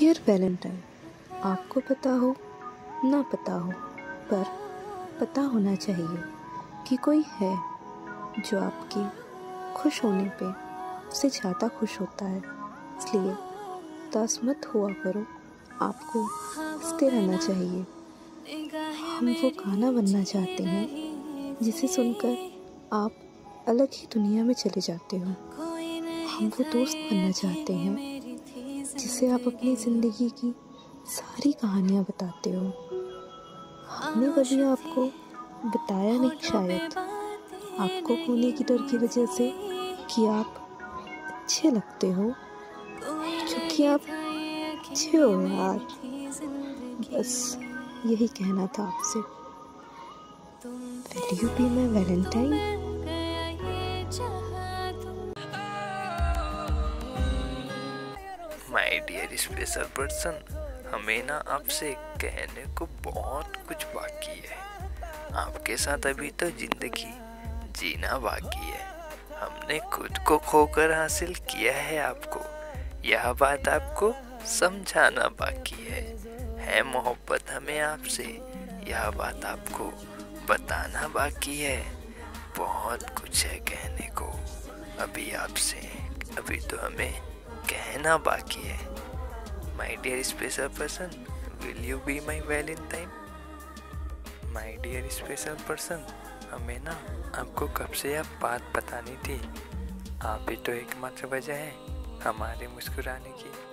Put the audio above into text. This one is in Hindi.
डियर वैलेंटाइन, आपको पता हो ना पता हो, पर पता होना चाहिए कि कोई है जो आपके खुश होने पे से ज़्यादा खुश होता है। इसलिए उदास मत हुआ करो, आपको हंसते रहना चाहिए। हम वो गाना बनना चाहते हैं जिसे सुनकर आप अलग ही दुनिया में चले जाते हो। हम वो दोस्त बनना चाहते हैं जिसे आप अपनी ज़िंदगी की सारी कहानियाँ बताते हो। हमने कभी आपको बताया नहीं, शायद आपको खोने की डर की वजह से, कि आप अच्छे लगते हो, क्योंकि आप अच्छे हो यार। बस यही कहना था आपसे। Will you be my valentine? My dear special person, हमें ना आपसे कहने को बहुत कुछ बाकी है। आपके साथ अभी तो ज़िंदगी जीना बाकी है। हमने खुद को खोकर हासिल किया है आपको, यह बात आपको समझाना बाकी है मोहब्बत हमें आपसे, यह बात आपको बताना बाकी है। बहुत कुछ है कहने को अभी आपसे, अभी तो हमें कहना बाकी है। My dear special person, will you be my valentine? My dear special person, हमें ना आपको कब से यह बात बतानी थी। आप ही तो एकमात्र वजह है हमारे मुस्कुराने की।